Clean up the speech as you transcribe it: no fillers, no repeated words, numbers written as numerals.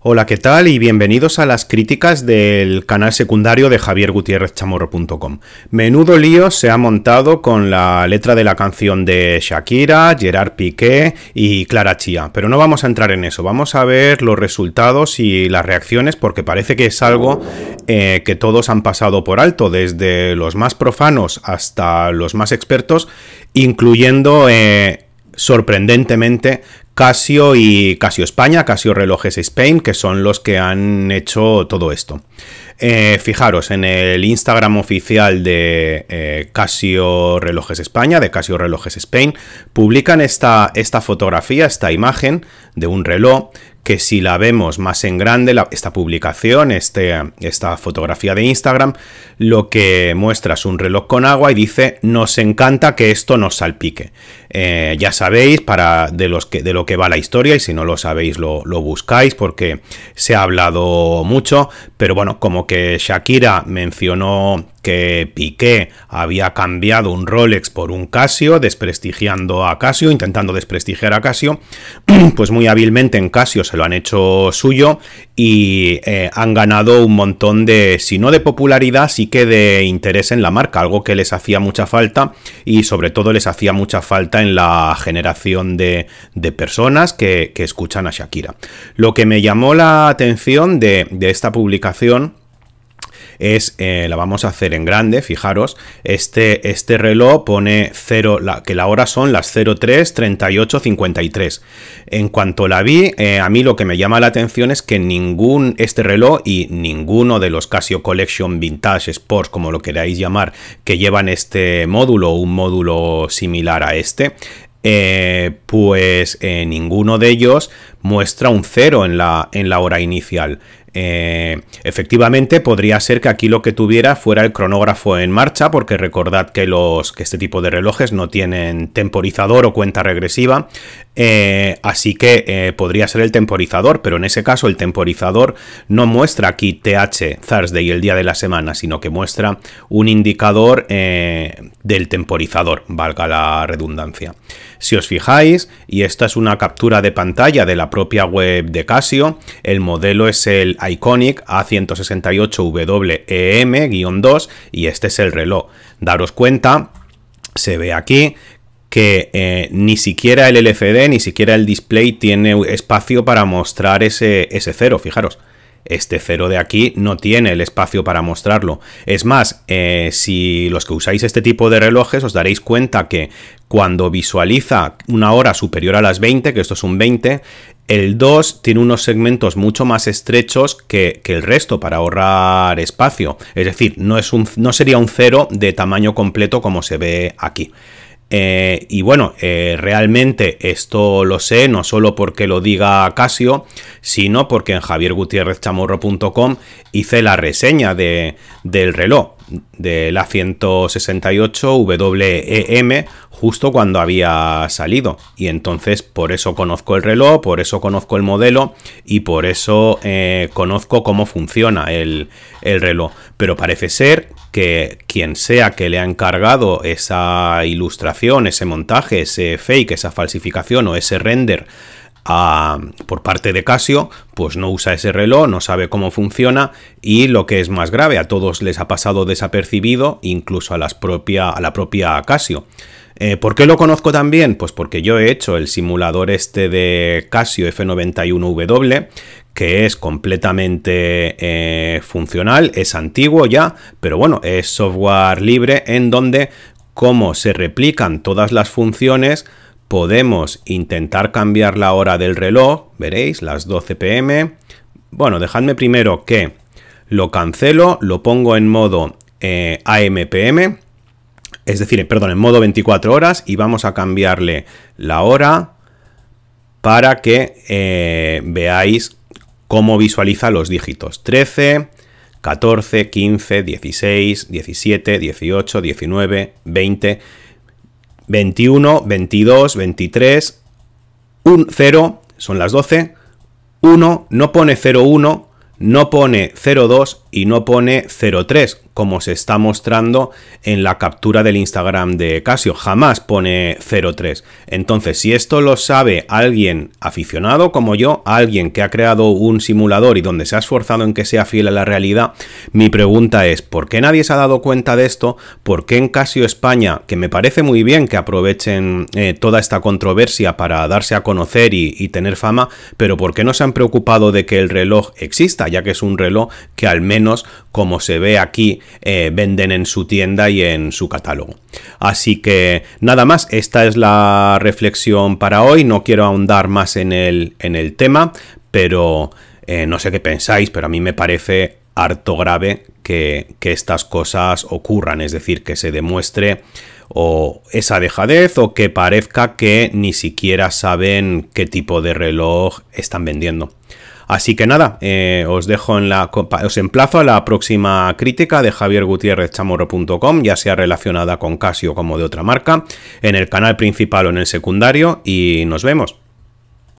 Hola, ¿qué tal? Y bienvenidos a las críticas del canal secundario de javiergutierrezchamorro.com. Menudo lío se ha montado con la letra de la canción de Shakira, Gerard Piqué y Clara Chía. Pero no vamos a entrar en eso, vamos a ver los resultados y las reacciones porque parece que es algo que todos han pasado por alto, desde los más profanos hasta los más expertos, incluyendo sorprendentemente Casio y Casio España, Casio Relojes Spain, que son los que han hecho todo esto. Fijaros, en el Instagram oficial de Casio Relojes España, de Casio Relojes Spain, publican esta fotografía, esta imagen de un reloj, que si la vemos más en grande, esta publicación, esta fotografía de Instagram, lo que muestra es un reloj con agua y dice, nos encanta que esto nos salpique. Ya sabéis de lo que va la historia, y si no lo sabéis lo buscáis porque se ha hablado mucho, pero bueno, como que Shakira mencionó que Piqué había cambiado un Rolex por un Casio, desprestigiando a Casio, intentando desprestigiar a Casio, pues muy hábilmente en Casio se lo han hecho suyo y han ganado un montón de, si no de popularidad, sí que de interés en la marca, algo que les hacía mucha falta, y sobre todo les hacía mucha falta en la generación de personas que escuchan a Shakira. Lo que me llamó la atención de esta publicación es, la vamos a hacer en grande, fijaros, este reloj pone que la hora son las 03:38:53. En cuanto la vi, a mí lo que me llama la atención es que este reloj y ninguno de los Casio Collection Vintage Sports, como lo queráis llamar, que llevan este módulo o un módulo similar a este, ninguno de ellos muestra un cero en la hora inicial. Efectivamente podría ser que aquí lo que tuviera fuera el cronógrafo en marcha, porque recordad que este tipo de relojes no tienen temporizador o cuenta regresiva, así que podría ser el temporizador, pero en ese caso el temporizador no muestra aquí TH, Thursday, el día de la semana, sino que muestra un indicador del temporizador, valga la redundancia. Si os fijáis, y esta es una captura de pantalla de la propia web de Casio, el modelo es el Iconic A168WEM-2 y este es el reloj. Daros cuenta, se ve aquí que ni siquiera el LCD, ni siquiera el display tiene espacio para mostrar ese cero, fijaros. Este cero de aquí no tiene el espacio para mostrarlo. Es más, si los que usáis este tipo de relojes os daréis cuenta que cuando visualiza una hora superior a las 20, que esto es un 20, el 2 tiene unos segmentos mucho más estrechos que el resto para ahorrar espacio. Es decir, no sería un cero de tamaño completo como se ve aquí. Y bueno, realmente esto lo sé no solo porque lo diga Casio, sino porque en javiergutierrezchamorro.com hice la reseña del reloj del A168WEM justo cuando había salido, y entonces por eso conozco el reloj, por eso conozco el modelo y por eso conozco cómo funciona el reloj. Pero parece ser que quien sea que le ha encargado esa ilustración, ese montaje, ese fake, esa falsificación o ese render por parte de Casio, pues no usa ese reloj, no sabe cómo funciona, y lo que es más grave, a todos les ha pasado desapercibido, incluso a la propia Casio. ¿Por qué lo conozco también? Pues porque yo he hecho el simulador este de Casio F91W, que es completamente funcional, es antiguo ya, pero bueno, es software libre, en donde, como se replican todas las funciones, podemos intentar cambiar la hora del reloj, veréis, las 12 pm. Bueno, dejadme primero que lo cancelo, lo pongo en modo AM/PM, es decir, perdón, en modo 24 horas, y vamos a cambiarle la hora para que veáis cómo visualiza los dígitos. 13, 14, 15, 16, 17, 18, 19, 20... 21, 22, 23, 0, son las 12, 1, no pone 01, no pone 02 y no pone 03, como se está mostrando en la captura del Instagram de Casio. Jamás pone 03. Entonces, si esto lo sabe alguien aficionado como yo, alguien que ha creado un simulador y donde se ha esforzado en que sea fiel a la realidad, mi pregunta es, ¿por qué nadie se ha dado cuenta de esto? ¿Por qué en Casio España, que me parece muy bien que aprovechen toda esta controversia para darse a conocer y tener fama, pero por qué no se han preocupado de que el reloj exista, ya que es un reloj que al menos, como se ve aquí, venden en su tienda y en su catálogo? Así que nada más, esta es la reflexión para hoy. No quiero ahondar más en el tema, pero no sé qué pensáis, pero a mí me parece harto grave que estas cosas ocurran, es decir, que se demuestre o esa dejadez o que parezca que ni siquiera saben qué tipo de reloj están vendiendo. Así que nada, os emplazo a la próxima crítica de javiergutierrezchamorro.com, ya sea relacionada con Casio como de otra marca, en el canal principal o en el secundario, y nos vemos.